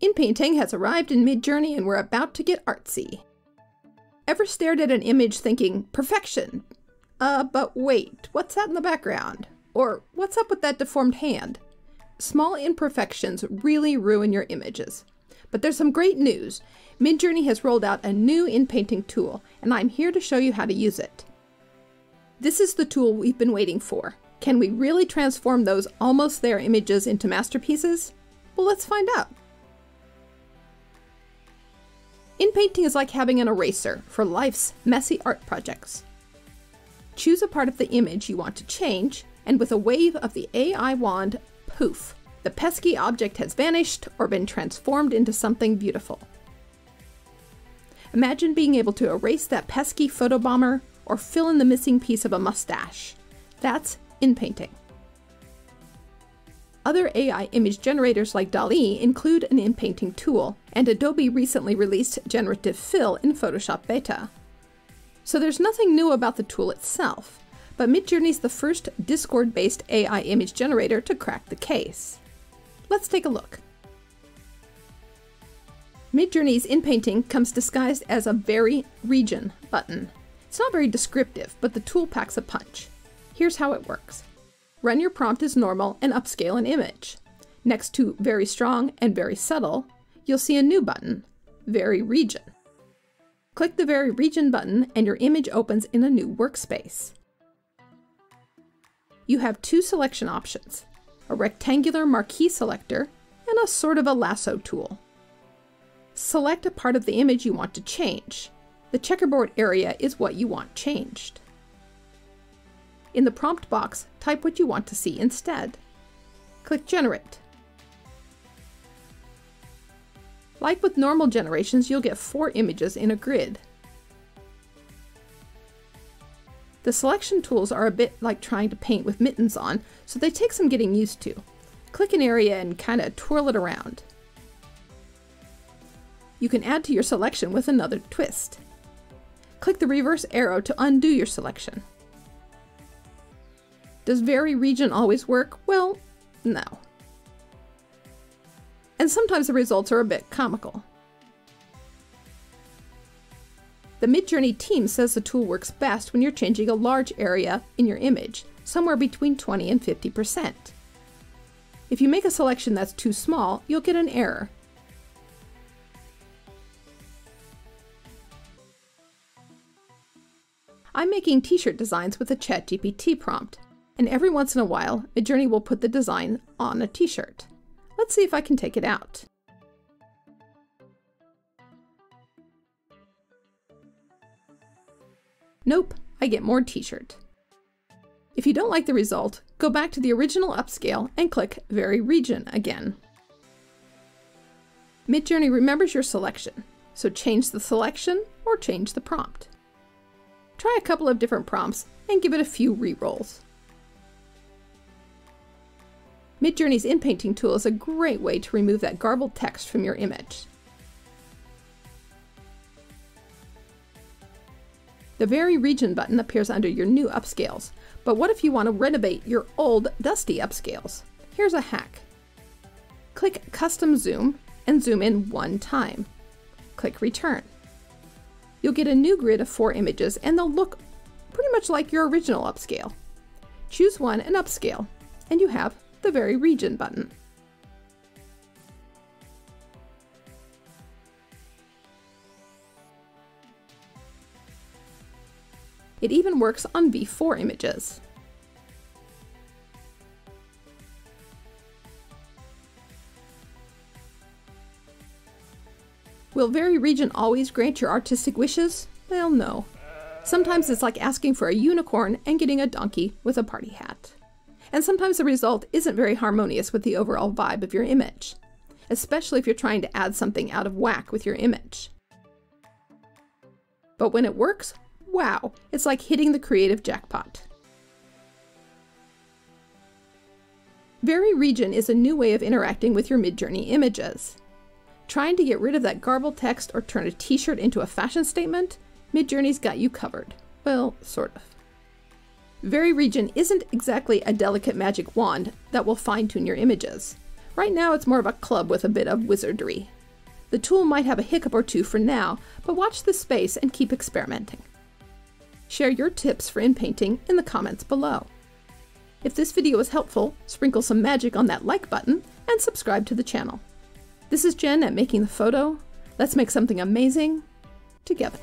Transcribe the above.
In-painting has arrived in Midjourney and we're about to get artsy. Ever stared at an image thinking, perfection? But wait, what's that in the background? Or what's up with that deformed hand? Small imperfections really ruin your images. But there's some great news. Midjourney has rolled out a new in-painting tool, and I'm here to show you how to use it. This is the tool we've been waiting for. Can we really transform those almost there images into masterpieces? Well, let's find out. In-painting is like having an eraser for life's messy art projects. Choose a part of the image you want to change, and with a wave of the AI wand, poof, the pesky object has vanished or been transformed into something beautiful. Imagine being able to erase that pesky photobomber or fill in the missing piece of a mustache. That's in-painting. Other AI image generators like DALL-E include an in-painting tool, and Adobe recently released Generative Fill in Photoshop Beta. So there's nothing new about the tool itself, but Midjourney's the first Discord-based AI image generator to crack the case. Let's take a look. Midjourney's in-painting comes disguised as a Vary Region button. It's not very descriptive, but the tool packs a punch. Here's how it works. Run your prompt as normal and upscale an image. Next to Very Strong and Very Subtle, you'll see a new button, Vary Region. Click the Vary Region button and your image opens in a new workspace. You have two selection options, a rectangular marquee selector and a sort of a lasso tool. Select a part of the image you want to change. The checkerboard area is what you want changed. In the prompt box, type what you want to see instead. Click Generate. Like with normal generations, you'll get 4 images in a grid. The selection tools are a bit like trying to paint with mittens on, so they take some getting used to. Click an area and kind of twirl it around. You can add to your selection with another twist. Click the reverse arrow to undo your selection. Does Vary Region always work? Well, no. And sometimes the results are a bit comical. The Midjourney team says the tool works best when you're changing a large area in your image, somewhere between 20 and 50%. If you make a selection that's too small, you'll get an error. I'm making t-shirt designs with a ChatGPT prompt, and every once in a while, Midjourney will put the design on a t-shirt. Let's see if I can take it out. Nope, I get more t-shirt. If you don't like the result, go back to the original upscale and click Vary Region again. Midjourney remembers your selection, so change the selection or change the prompt. Try a couple of different prompts and give it a few re-rolls. Midjourney's in-painting tool is a great way to remove that garbled text from your image. The Vary Region button appears under your new upscales, but what if you want to renovate your old, dusty upscales? Here's a hack. Click Custom Zoom and zoom in one time. Click Return. You'll get a new grid of 4 images and they'll look pretty much like your original upscale. Choose one and upscale, and you have the Vary Region button. It even works on V4 images. Will Vary Region always grant your artistic wishes? Well, no. Sometimes it's like asking for a unicorn and getting a donkey with a party hat. And sometimes the result isn't very harmonious with the overall vibe of your image, especially if you're trying to add something out of whack with your image. But when it works, wow, it's like hitting the creative jackpot. Vary Region is a new way of interacting with your Midjourney images. Trying to get rid of that garbled text or turn a t-shirt into a fashion statement? Midjourney's got you covered. Well, sort of. Vary Region isn't exactly a delicate magic wand that will fine-tune your images. Right now it's more of a club with a bit of wizardry. The tool might have a hiccup or two for now, but watch this space and keep experimenting. Share your tips for inpainting in the comments below. If this video was helpful, sprinkle some magic on that like button and subscribe to the channel. This is Jen at Making the Photo. Let's make something amazing together.